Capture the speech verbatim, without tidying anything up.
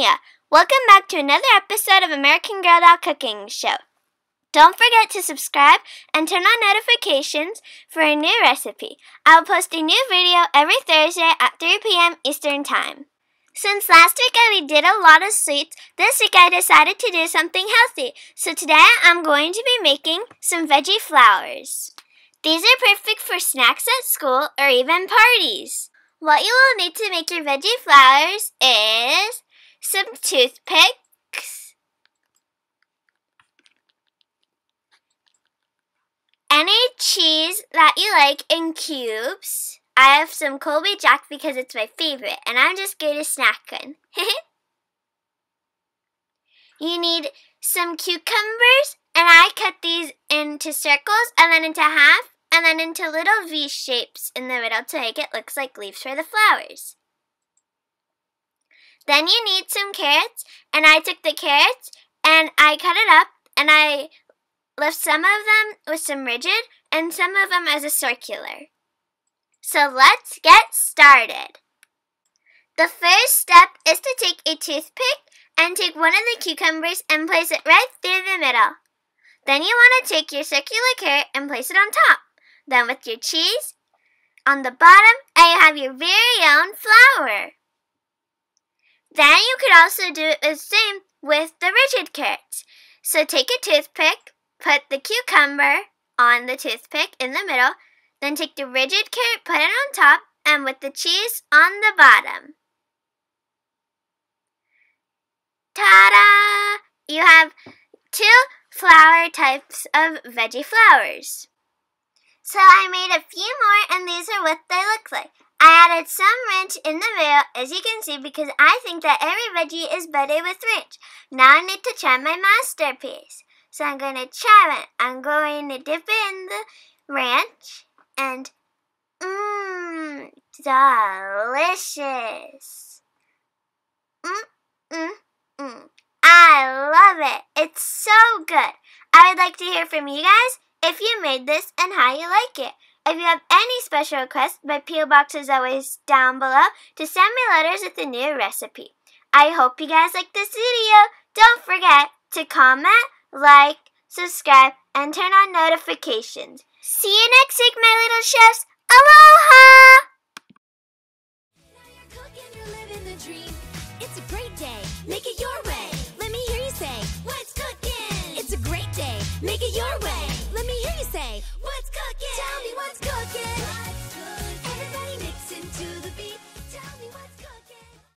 Nanea. Welcome back to another episode of American Girl Doll Cooking Show. Don't forget to subscribe and turn on notifications for a new recipe. I'll post a new video every Thursday at three p m Eastern Time. Since last week I did a lot of sweets, this week I decided to do something healthy. So today I'm going to be making some veggie flowers. These are perfect for snacks at school or even parties. What you will need to make your veggie flowers is some toothpicks, any cheese that you like in cubes. I have some Colby Jack because it's my favorite and I'm just going to snack on. You need some cucumbers, and I cut these into circles and then into half, and then into little V shapes in the middle to make it look like leaves for the flowers. Then you need some carrots, and I took the carrots and I cut it up, and I left some of them with some rigid and some of them as a circular. So let's get started. The first step is to take a toothpick and take one of the cucumbers and place it right through the middle. Then you want to take your circular carrot and place it on top. Then with your cheese on the bottom, and you have your very own flower. Then you could also do the same with the rigid carrots. So take a toothpick, put the cucumber on the toothpick in the middle, then take the rigid carrot, put it on top, and with the cheese on the bottom. Ta-da! You have two flower types of veggie flowers. So I made a few more, and these are what they look like. I added some ranch in the middle, as you can see, because I think that every veggie is better with ranch. Now I need to try my masterpiece. So I'm going to try it. I'm going to dip it in the ranch, and mmm, delicious. Mmm, mmm, mmm. I love it. It's so good. I would like to hear from you guys if you made this and how you like it. If you have any special requests, my P O box is always down below to send me letters with a new recipe. I hope you guys like this video. Don't forget to comment, like, subscribe, and turn on notifications. See you next week, my little chefs. Aloha! Now you're cooking, you're living the dream. It's a great day. Make it your way. Let me hear you say, what's cooking? It's a great day. Make it your way.